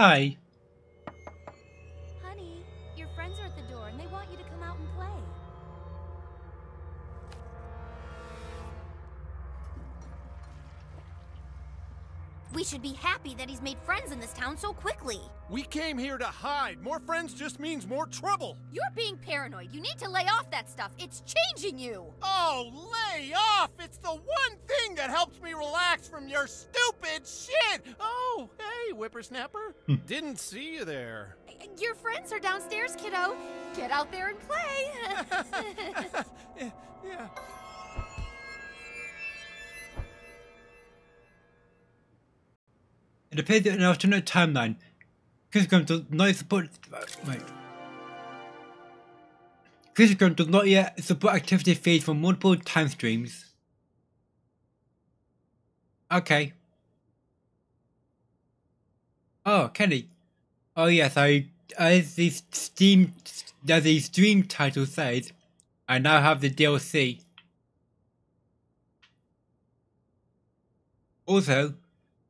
Hi. Honey, your friends are at the door and they want you to come out and play. We should be happy that he's made friends in this town so quickly. We came here to hide. More friends just means more trouble. You're being paranoid. You need to lay off that stuff. It's changing you. Oh, lay off. It's the one thing that helps me relax from your stupid shit. Oh, hey, whippersnapper. Didn't see you there. Your friends are downstairs, kiddo. Get out there and play. Yeah. It appeared that in an alternate timeline, Chriscom does not yet support activity feeds from multiple time streams. Okay. Oh, Kenny. Oh yes, as the stream title says, I now have the DLC. Also,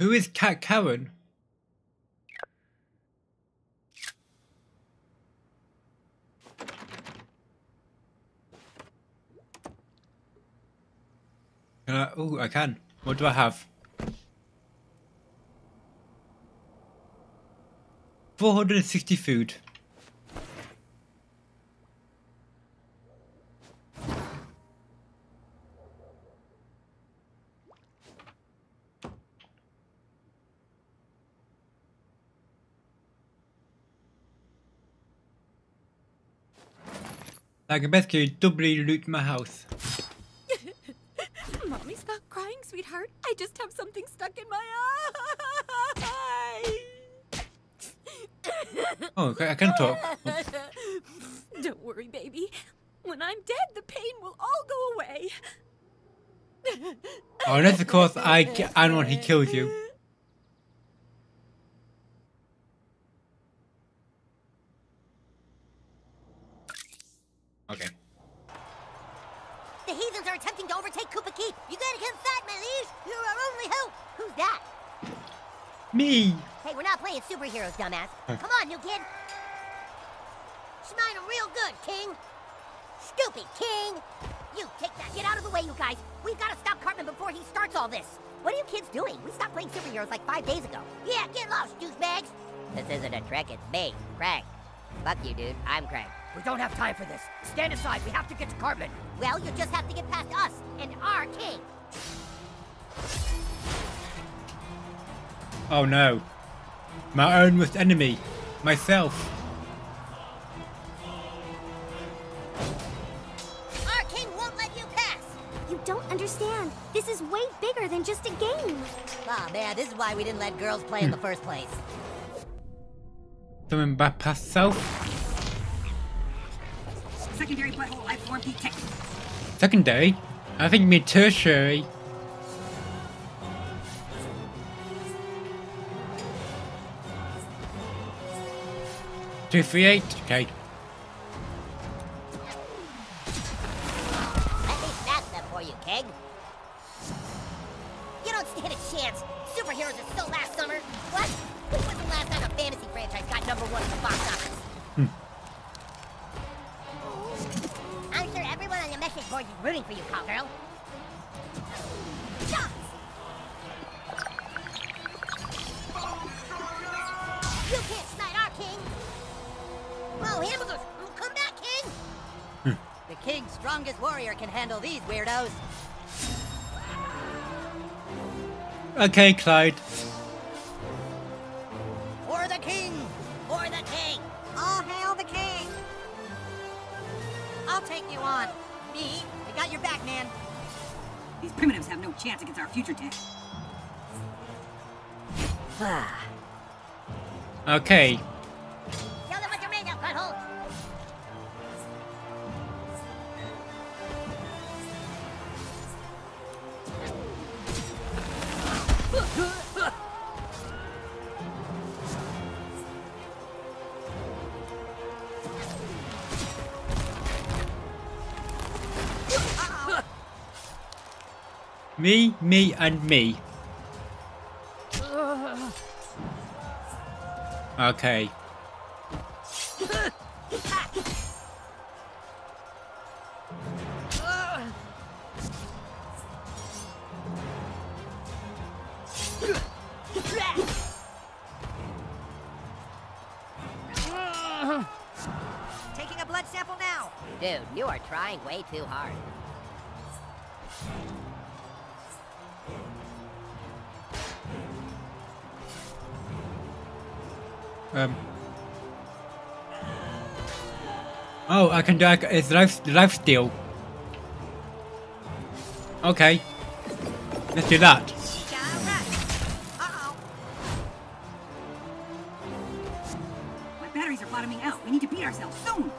who is Cat Karen? Can I? Oh, I can. What do I have? 460 food. I can basically doubly loot my house. Mommy, stop crying, sweetheart. I just have something stuck in my eye. Oh, okay, I can talk. Don't worry, baby. When I'm dead, the pain will all go away. Oh, unless, of course, I know when he kills you. Okay. The heathens are attempting to overtake Koopa Keep. You gotta come fight, my liege. You're our only hope. Who's that? Me. Hey, we're not playing superheroes, dumbass. Okay. Come on, new kid. Smile him real good, King. Stupid King. You take that. Get out of the way, you guys. We've got to stop Cartman before he starts all this. What are you kids doing? We stopped playing superheroes like 5 days ago. Yeah, get lost, douchebags. This isn't a trick. It's me, Craig. Fuck you, dude. I'm Craig. We don't have time for this. Stand aside. We have to get to Cartman. Well, you just have to get past us and our king. Oh no. My own worst enemy. Myself. Our king won't let you pass. You don't understand. This is way bigger than just a game. Ah, man, this is why we didn't let girls play in the first place. Something by past self? Secondary butthole, I formed detect. Secondary? I think me tertiary. $238? Okay. Let me snap them for you, Keg. You don't stand a chance. Superheroes are still last summer. What? When was the last time a fantasy franchise got #1 in the box office? Boys is rooting for you, cowgirl. Shots! You can't slide our king. Whoa, hamburgers! Come back, king! The king's strongest warrior can handle these weirdos. Okay, Clyde. For the king! For the king! All hail the king! I'll take you on. Me, I got your back, man. These primitives have no chance against our future tech. Okay. Tell them what you're made of, butthole. Me, me, and me. Okay. Taking a blood sample now. Dude, you are trying way too hard. Oh, I can do it's life steal. Okay. Let's do that. Uh-oh. My batteries are bottoming out. We need to beat ourselves soon.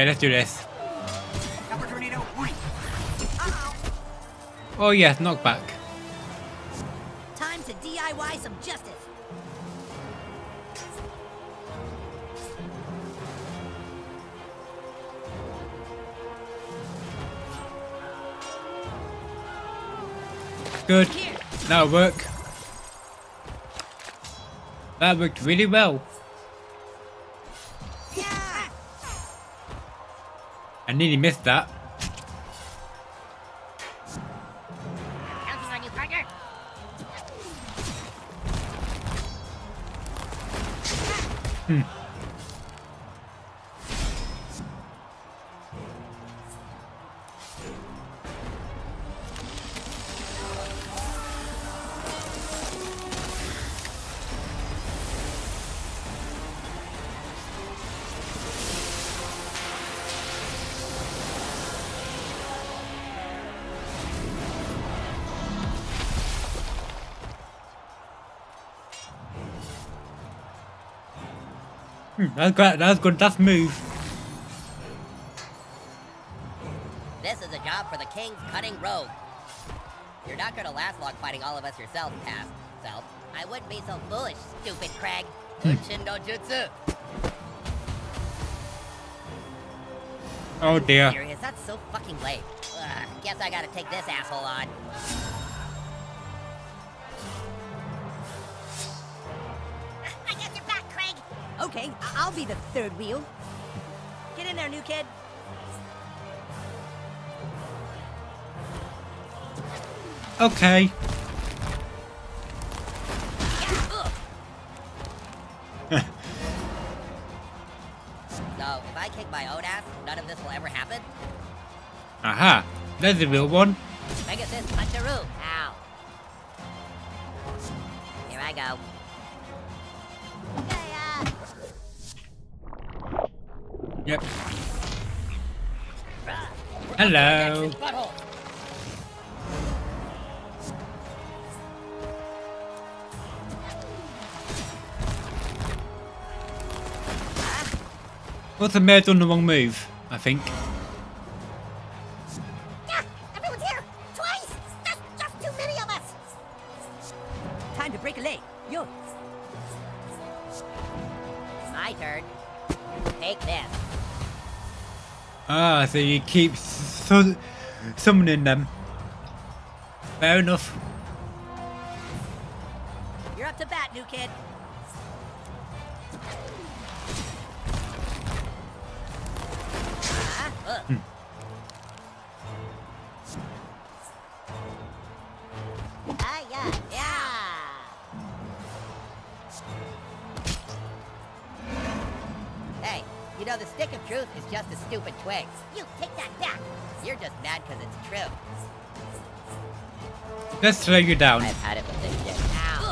Okay, let's do this. Oh yeah, knockback. Time to DIY some justice. Good. That'll work. That worked really well. I nearly missed that. Counting on you, partner. That's great. That's good. That's move. This is a job for the king's cutting rogue. You're not gonna last long fighting all of us yourself, past self. I wouldn't be so foolish, stupid Craig. Unshin no jutsu. Oh dear. Serious? That's so fucking late. Ugh, guess I gotta take this asshole on. Okay, I'll be the third wheel. Get in there, new kid. Okay. Yeah, so, if I kick my own ass, none of this will ever happen? Aha, there's the real one. Pegasus Puncheroo. Ow. Here I go. Yep. Hello. What's the mayor done the wrong move, I think. Yeah, everyone's here! Twice! That's just too many of us! Time to break a leg. Yo. My turn. Take this. Ah, so you keep summoning them. Fair enough. You're up to bat, new kid. You know, the stick of truth is just a stupid twig. You take that back. You're just mad because it's true. Let's slow you down. I've had it with this shit. Ow.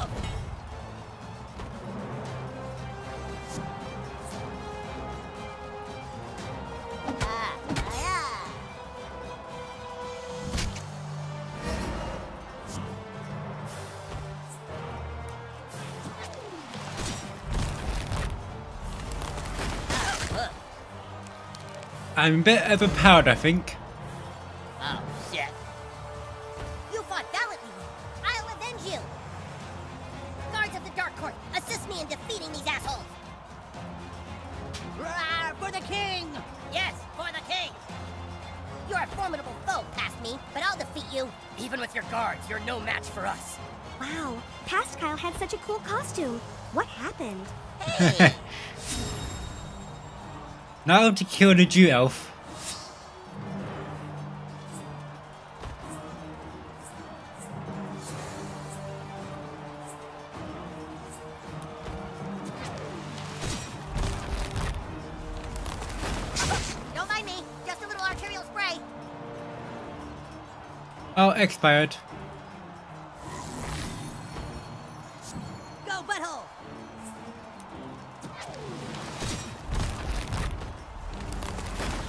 I'm a bit overpowered, I think. Oh, shit. You fought valiantly. I'll avenge you. Guards of the Dark Court, me, but I'll defeat you. Even with your guards, you're no match for us. Wow, past Kyle had such a cool costume. What happened? Hey! Now to kill the Jew elf. Oh, expired. Go, butthole.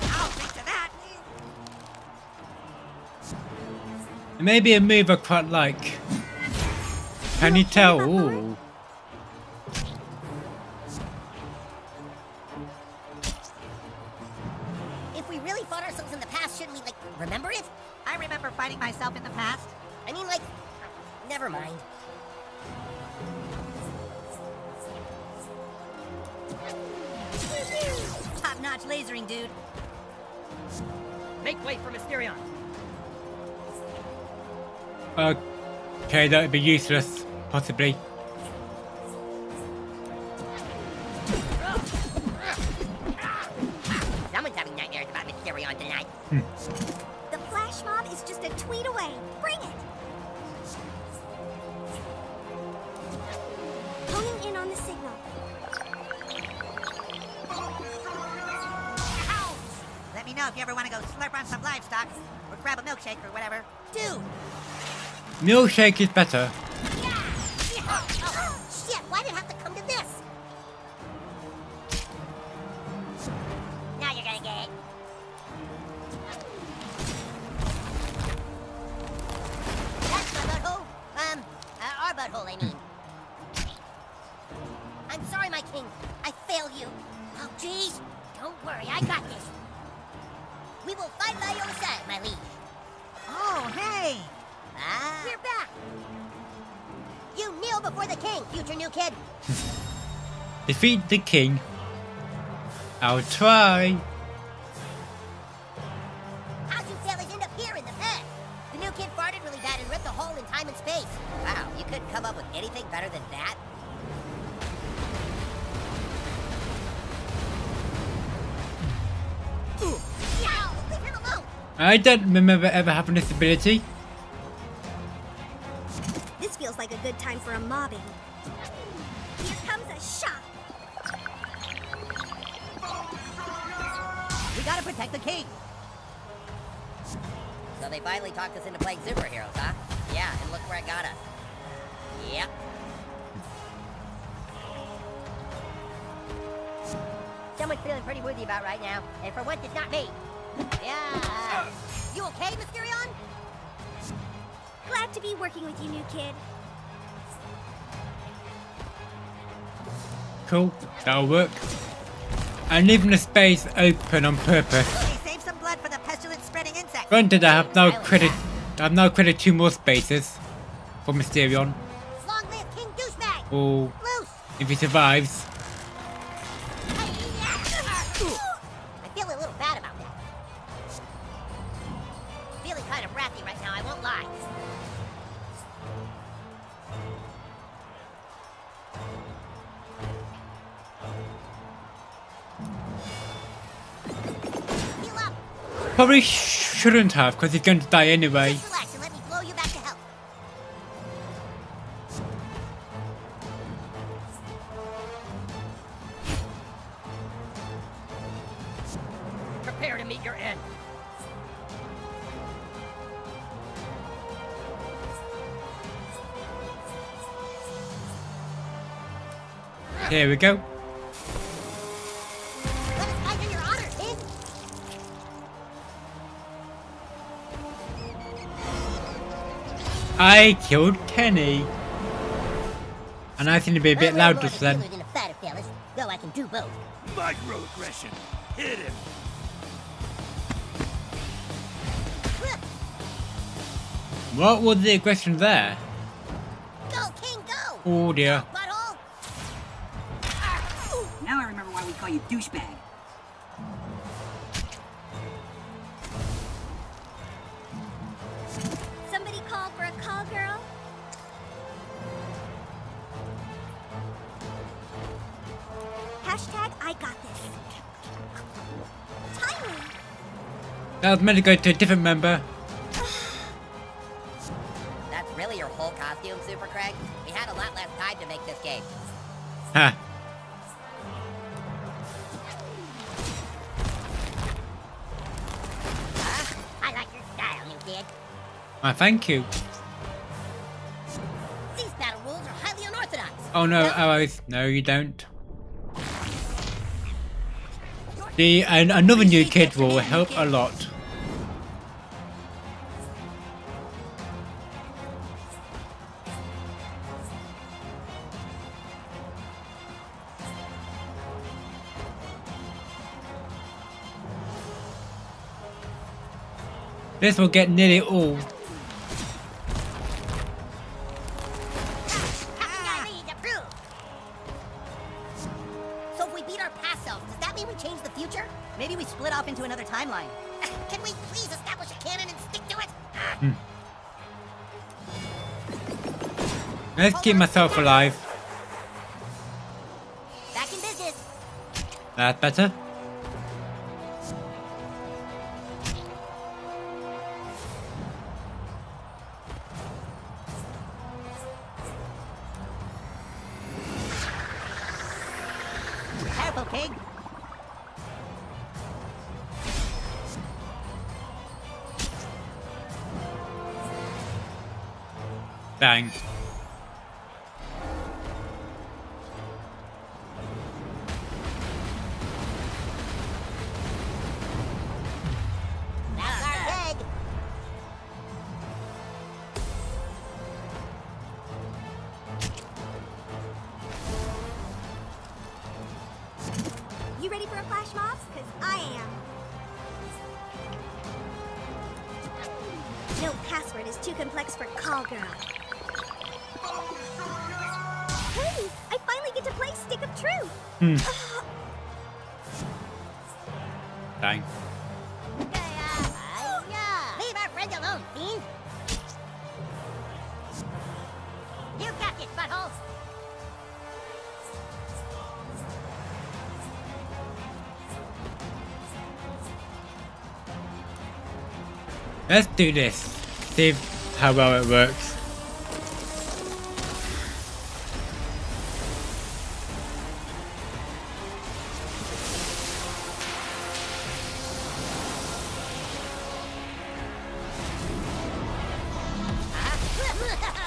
I'll take to that. It may be a move I quite like. Can you tell? Ooh. If we really fought ourselves in the past, shouldn't we, like, remember it? I remember fighting myself in the past. I mean, like, never mind. Top-notch lasering, dude. Make way for Mysterion. Okay, that would be useless, possibly. Someone's having nightmares about Mysterion tonight. Mob is just a tweet away. Bring it. Honing in on the signal. Ow. Let me know if you ever want to go slurp on some livestock or grab a milkshake or whatever. Dude. Milkshake is better. Yeah. Oh, shit, why did it have to come to this? Now you're gonna get it. Our butthole, I mean. I'm sorry, my king. I failed you. Oh, jeez. Don't worry, I got this. We will fight by your side, my liege. Oh, hey. Ah. You're back. You kneel before the king, future new kid. Defeat the king. I'll try. Come up with anything better than that? Leave him alone. I don't remember ever having this ability. This feels like a good time for a mobbing. Here comes a shot. We gotta protect the king. So they finally talked us into playing superheroes, huh? Yeah, and look where I got us. Yep. Someone's feeling pretty woozy about right now, and for once it's not me. Yeah. You okay, Mysterion? Glad to be working with you, new kid. Cool. That'll work. I'm leaving the space open on purpose. Okay, save some blood for the pestilence spreading insect. Granted, I have no credit. I've now created 2 more spaces for Mysterion. Oh, if he survives. I feel a little bad about that. Feeling kind of wrathy right now, I won't lie. Heal up. Probably shouldn't have, because he's going to die anyway. Prepare to meet your end. Here we go. Let us fight in your honor, kid. I killed Kenny. And I seem to be a bit louder than a fighter, fellas. Though I can do both. Microaggression. Hit him. What was the aggression there? Go, King, go! Oh dear. Now I remember why we call you douchebag. I was meant to go to a different member. That's really your whole costume, Super Craig? We had a lot less time to make this game. Huh. I like your style, new kid. Why, thank you. These battle rules are highly unorthodox. Oh no, allies. No, you don't. The another new kid will help a lot. This will get nearly all. Let's keep myself alive. Back in business. That's better. Careful, pig. Bang. Let's do this. See how well it works.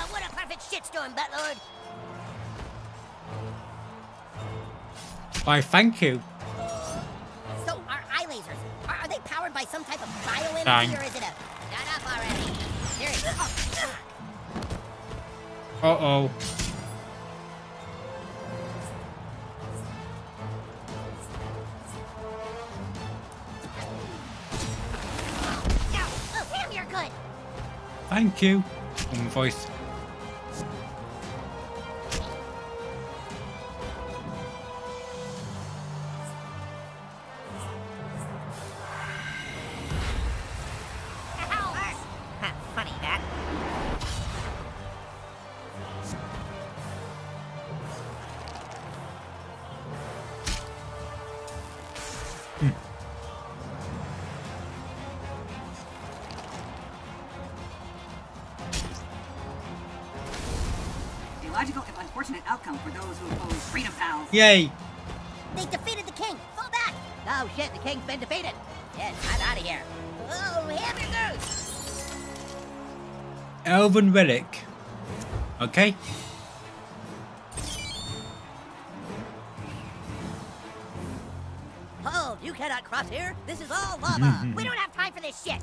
What a perfect shitstorm, Butlord! Why, thank you. So our eye lasers are they powered by some type of bioenergy, or is it a? Uh-oh. Oh, Sam, you're good. Thank you. Voice. Yay! They defeated the king! Fall back! Oh shit, the king's been defeated! Yes, I'm out of here! Oh, hamburgers! Elven Relic. Okay. Hold, you cannot cross here! This is all lava! We don't have time for this shit!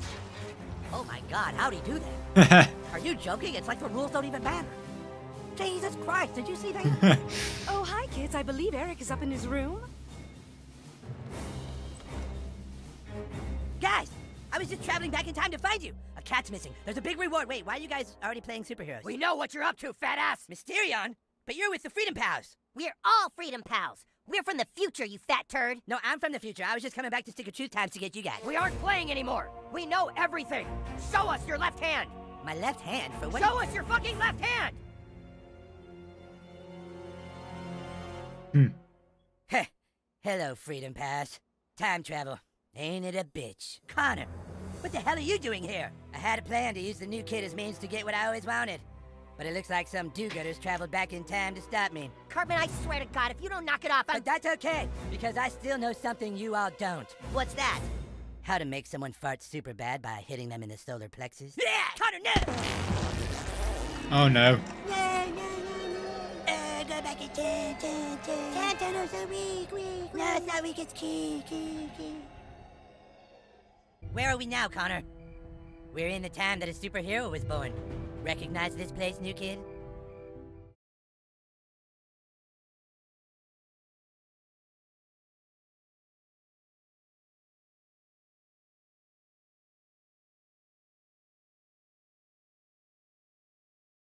Oh my god, how'd he do that? Are you joking? It's like the rules don't even matter. Jesus Christ, did you see that? Oh, hi, kids. I believe Eric is up in his room. Guys, I was just traveling back in time to find you. A cat's missing. There's a big reward. Wait, why are you guys already playing superheroes? We know what you're up to, fat ass. Mysterion? But you're with the Freedom Pals. We're all Freedom Pals. We're from the future, you fat turd. No, I'm from the future. I was just coming back to Stick of Truth times to get you guys. We aren't playing anymore. We know everything. Show us your left hand. My left hand? For what? Show us your fucking left hand! Hello, Freedom Pals. Time travel. Ain't it a bitch? Connor, What the hell are you doing here? I had a plan to use the new kid as means to get what I always wanted. But it looks like some do-gooders traveled back in time to stop me. Cartman, I swear to God, if you don't knock it off, I'm— That's okay, because I still know something you all don't. What's that? How to make someone fart super bad by hitting them in the solar plexus. Yeah! Connor, no! Oh, no. Go back in time, no, so weak. No, it's not weak, it's key. Where are we now, Connor? We're in the time that a superhero was born. Recognize this place, new kid?